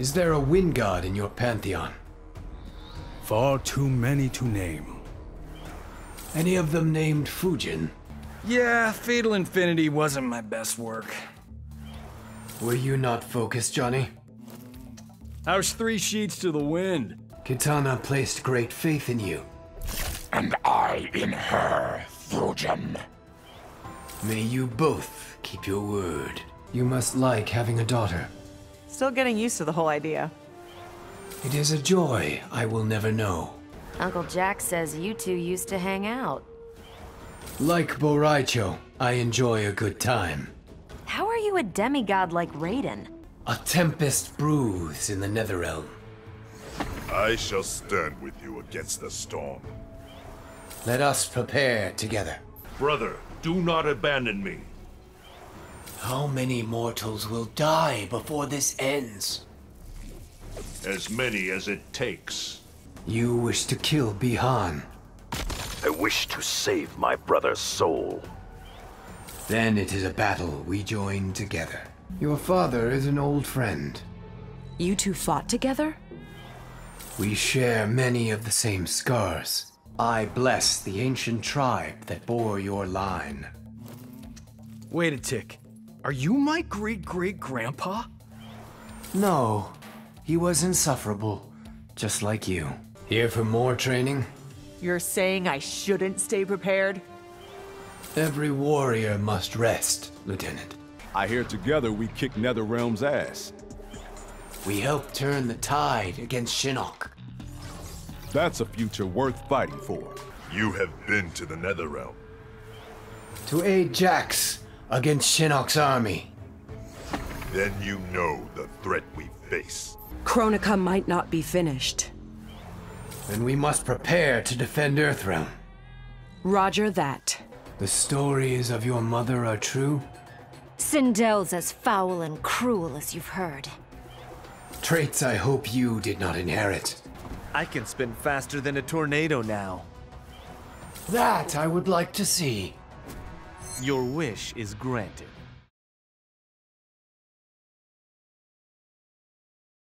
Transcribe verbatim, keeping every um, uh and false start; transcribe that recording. Is there a wind god in your pantheon? Far too many to name. Any of them named Fujin? Yeah, Fatal Infinity wasn't my best work. Were you not focused, Johnny? I was three sheets to the wind. Kitana placed great faith in you. And I in her, Fujin. May you both keep your word. You must like having a daughter. Still getting used to the whole idea. It is a joy I will never know. Uncle Jack says you two used to hang out. Like Borai, I enjoy a good time. How are you a demigod like Raiden? A tempest brews in the Netherrealm. I shall stand with you against the storm. Let us prepare together. Brother, do not abandon me. How many mortals will die before this ends? As many as it takes. You wish to kill Bihan. I wish to save my brother's soul. Then it is a battle we join together. Your father is an old friend. You two fought together? We share many of the same scars. I bless the ancient tribe that bore your line. Wait a tick. Are you my great-great-grandpa? No. He was insufferable, just like you. Here for more training? You're saying I shouldn't stay prepared? Every warrior must rest, Lieutenant. I hear together we kick Netherrealm's ass. We helped turn the tide against Shinnok. That's a future worth fighting for. You have been to the Netherrealm. To aid Jax against Shinnok's army. Then you know the threat we face. Kronika might not be finished. Then we must prepare to defend Earthrealm. Roger that. The stories of your mother are true? Sindel's as foul and cruel as you've heard. Traits I hope you did not inherit. I can spin faster than a tornado now. That I would like to see. Your wish is granted.